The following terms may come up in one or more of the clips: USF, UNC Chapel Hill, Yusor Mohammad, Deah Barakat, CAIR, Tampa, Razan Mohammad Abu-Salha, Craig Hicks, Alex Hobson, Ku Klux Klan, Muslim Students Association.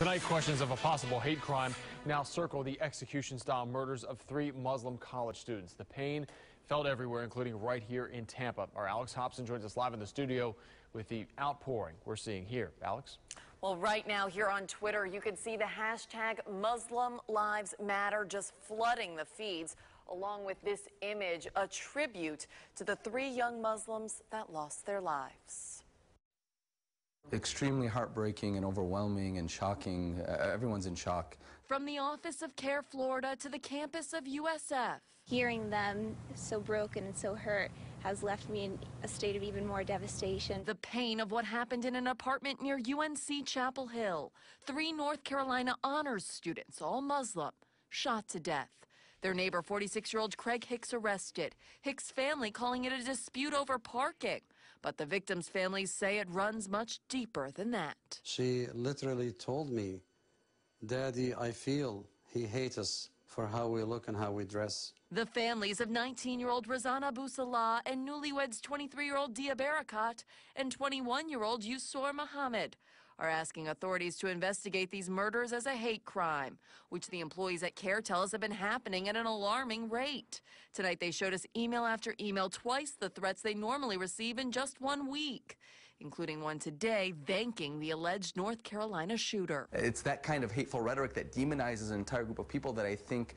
Tonight, questions of a possible hate crime now circle the execution-style murders of three Muslim college students. The pain felt everywhere, including right here in Tampa. Our Alex Hobson joins us live in the studio with the outpouring we're seeing here. Alex? Well, right now here on Twitter, you can see the hashtag Muslim Lives Matter just flooding the feeds, along with this image, a tribute to the three young Muslims that lost their lives. Extremely heartbreaking and overwhelming and shocking. Everyone's in shock. From the office of CAIR Florida to the campus of USF. Hearing them so broken and so hurt has left me in a state of even more devastation. The pain of what happened in an apartment near UNC Chapel Hill. Three North Carolina honors students, all Muslim, shot to death. Their neighbor, 46-year-old Craig Hicks, arrested. Hicks' family calling it a dispute over parking. But the victims' families say it runs much deeper than that. She literally told me, "Daddy, I feel he hates us for how we look and how we dress." The families of 19-year-old Razan Abu-Salha and newlyweds 23-year-old Deah Barakat and 21-year-old Yusor Mohammad are asking authorities to investigate these murders as a hate crime, which the employees at CAIR tell us have been happening at an alarming rate. Tonight they showed us email after email, twice the threats they normally receive in just 1 week, including one today thanking the alleged North Carolina shooter. It's that kind of hateful rhetoric that demonizes an entire group of people that I think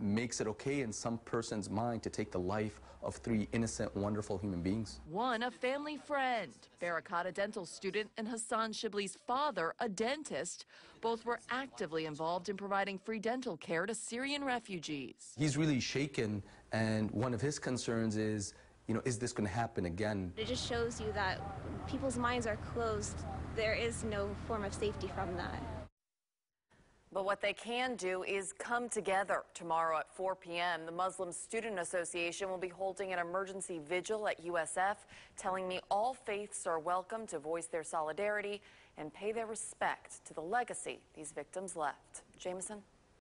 makes it okay in some person's mind to take the life of three innocent, wonderful human beings. One, a family friend, Barakat, a dental student, and Hassan Shibli's father, a dentist. Both were actively involved in providing free dental care to Syrian refugees. He's really shaken, and one of his concerns is, you know, is this going to happen again? It just shows you that people's minds are closed. There is no form of safety from that. But what they can do is come together. Tomorrow at 4 p.m., the Muslim Student Association will be holding an emergency vigil at USF, telling me all faiths are welcome to voice their solidarity and pay their respect to the legacy these victims left. Jameson?